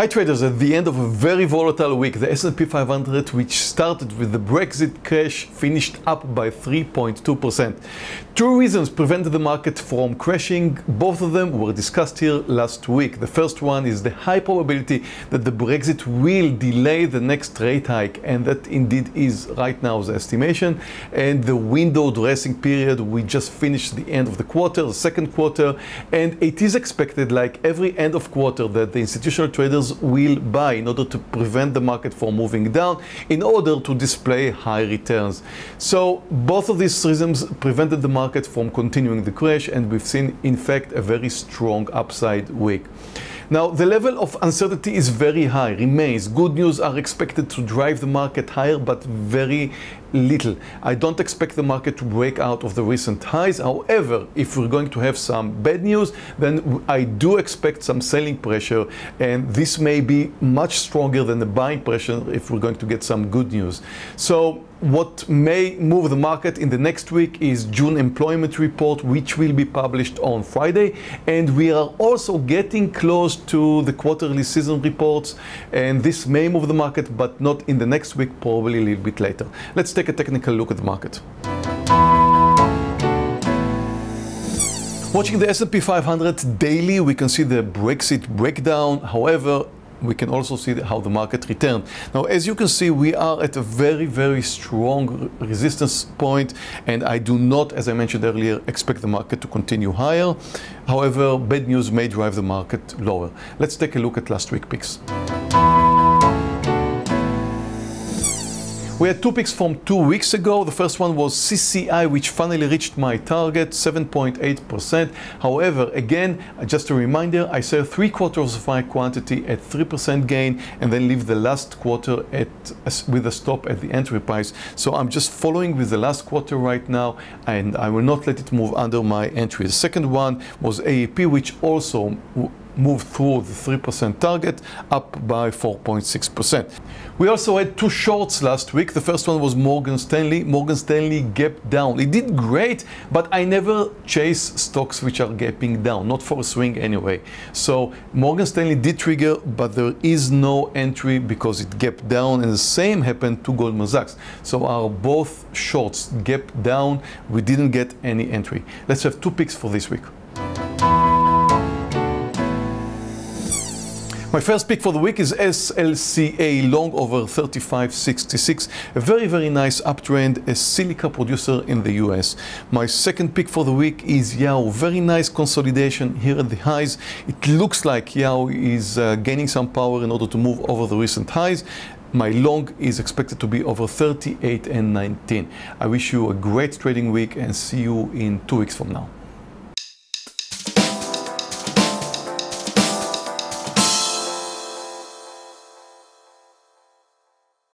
Hi traders, at the end of a very volatile week, the S&P 500, which started with the Brexit crash, finished up by 3.2%. Two reasons prevented the market from crashing. Both of them were discussed here last week. The first one is the high probability that the Brexit will delay the next rate hike, and that indeed is right now the estimation. And the window dressing period, we just finished the end of the quarter, the second quarter, and it is expected, like every end of quarter, that the institutional traders will buy in order to prevent the market from moving down in order to display high returns. So both of these reasons prevented the market from continuing the crash, and we've seen in fact a very strong upside week. Now, the level of uncertainty is very high, remains. Good news are expected to drive the market higher, but very little. I don't expect the market to break out of the recent highs. However, if we're going to have some bad news, then I do expect some selling pressure, and this may be much stronger than the buying pressure if we're going to get some good news. So what may move the market in the next week is June employment report, which will be published on Friday, and we are also getting close to the quarterly season reports, and this may move the market, but not in the next week, probably a little bit later. Let's take a technical look at the market. Watching the S&P 500 daily, we can see the Brexit breakdown. However, we can also see how the market returned. Now, as you can see, we are at a very strong resistance point, and I do not, as I mentioned earlier, expect the market to continue higher. However, bad news may drive the market lower. Let's take a look at last week's picks. We had two picks from 2 weeks ago. The first one was CCI, which finally reached my target, 7.8%. However, again, just a reminder, I sell three-quarters of my quantity at 3% gain, and then leave the last quarter with a stop at the entry price. So I'm just following with the last quarter right now, and I will not let it move under my entry. The second one was AEP, which also moved through the 3% target, up by 4.6%. We also had two shorts last week. The first one was Morgan Stanley. Morgan Stanley gapped down. It did great, but I never chase stocks which are gapping down, not for a swing anyway. So Morgan Stanley did trigger, but there is no entry because it gapped down, and the same happened to Goldman Sachs. So our both shorts gapped down. We didn't get any entry. Let's have two picks for this week. My first pick for the week is SLCA, long over 35.66, a very nice uptrend, a silica producer in the US. My second pick for the week is Yao, very nice consolidation here at the highs. It looks like Yao is gaining some power in order to move over the recent highs. My long is expected to be over 38.19. I wish you a great trading week, and see you in 2 weeks from now.